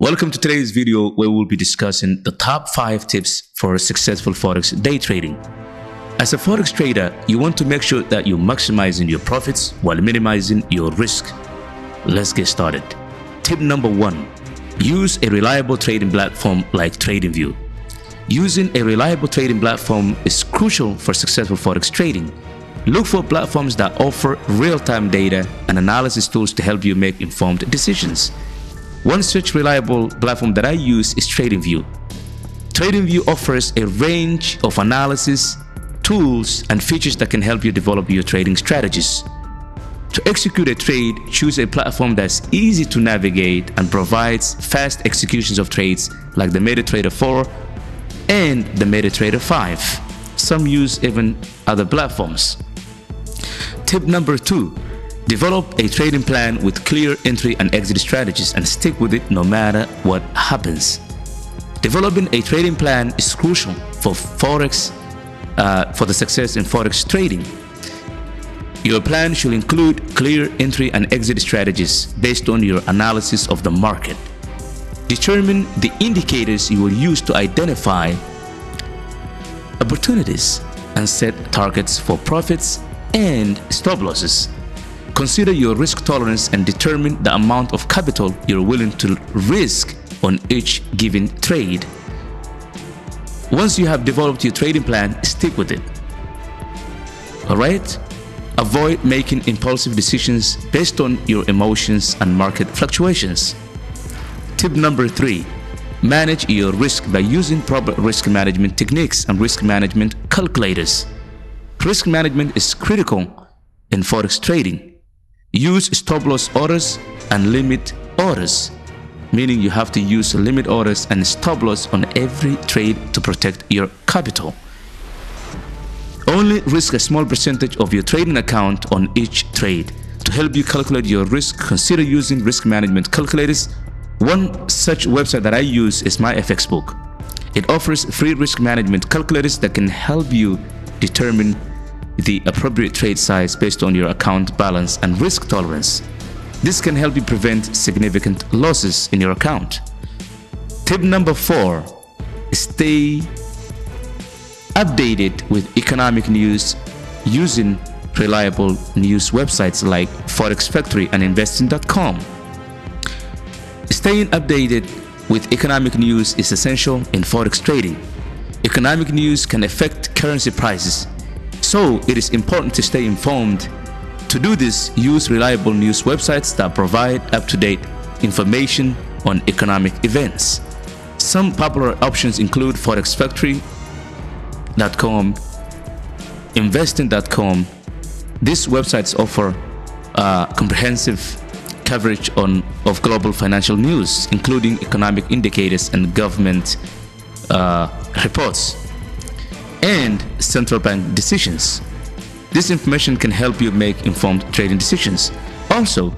Welcome to today's video where we'll be discussing the top 5 tips for successful Forex day trading. As a Forex trader, you want to make sure that you're maximizing your profits while minimizing your risk. Let's get started. Tip number 1. Use a reliable trading platform like TradingView. Using a reliable trading platform is crucial for successful Forex trading. Look for platforms that offer real-time data and analysis tools to help you make informed decisions. One such reliable platform that I use is TradingView. TradingView offers a range of analysis, tools, and features that can help you develop your trading strategies. To execute a trade, choose a platform that's easy to navigate and provides fast executions of trades like the MetaTrader 4 and the MetaTrader 5. Some use even other platforms. Tip number 2. Develop a trading plan with clear entry and exit strategies and stick with it no matter what happens. Developing a trading plan is crucial for the success in Forex trading. Your plan should include clear entry and exit strategies based on your analysis of the market. Determine the indicators you will use to identify opportunities and set targets for profits and stop losses. Consider your risk tolerance and determine the amount of capital you're willing to risk on each given trade. Once you have developed your trading plan, stick with it. Alright? Avoid making impulsive decisions based on your emotions and market fluctuations. Tip number 3. Manage your risk by using proper risk management techniques and risk management calculators. Risk management is critical in Forex trading. Use stop-loss orders and limit orders, meaning you have to use limit orders and stop-loss on every trade to protect your capital. Only risk a small percentage of your trading account on each trade. To help you calculate your risk, consider using risk management calculators. One such website that I use is MyFXBook. It offers free risk management calculators that can help you determine the appropriate trade size based on your account balance and risk tolerance. This can help you prevent significant losses in your account. Tip number 4. Stay updated with economic news using reliable news websites like Forex Factory and Investing.com. Staying updated with economic news is essential in Forex trading. Economic news can affect currency prices, so it is important to stay informed. To do this, use reliable news websites that provide up-to-date information on economic events. Some popular options include ForexFactory.com, Investing.com. These websites offer comprehensive coverage of global financial news, including economic indicators and government reports and central bank decisions. This information can help you make informed trading decisions. Also,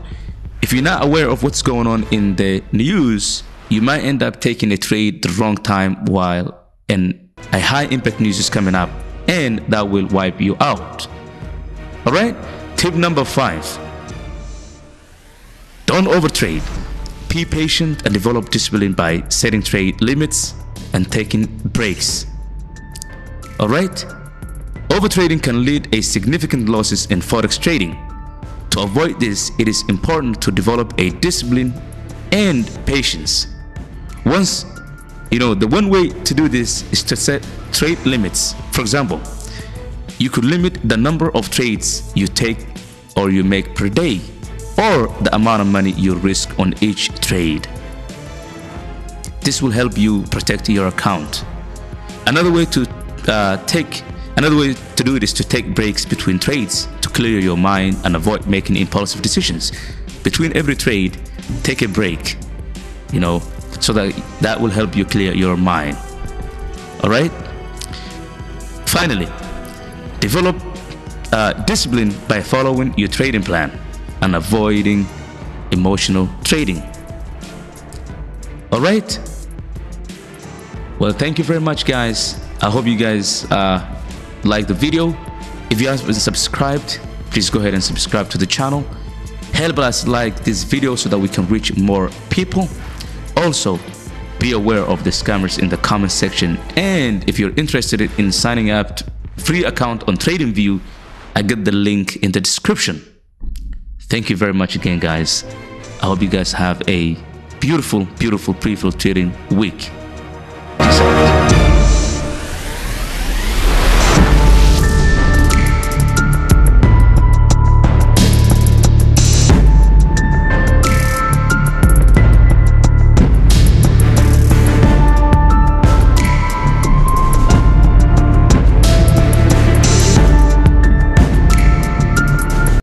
if you're not aware of what's going on in the news, you might end up taking a trade the wrong time while a high impact news is coming up, and that will wipe you out. Alright, tip number 5. Don't overtrade. Be patient and develop discipline by setting trade limits and taking breaks. Alright? Overtrading can lead to significant losses in Forex trading. To avoid this, it is important to develop a discipline and patience. The one way to do this is to set trade limits. For example, you could limit the number of trades you take or you make per day, or the amount of money you risk on each trade. This will help you protect your account. Another way to do it is to take breaks between trades to clear your mind and avoid making impulsive decisions. Between every trade, take a break, so that will help you clear your mind. Alright? Finally, develop discipline by following your trading plan and avoiding emotional trading. Alright? Well, thank you very much, guys. I hope you guys like the video. If you haven't subscribed, please go ahead and subscribe to the channel. Help us like this video so that we can reach more people. Also, be aware of the scammers in the comment section, and if you're interested in signing up free account on TradingView, I get the link in the description. Thank you very much again, guys. I hope you guys have a beautiful, beautiful trading week.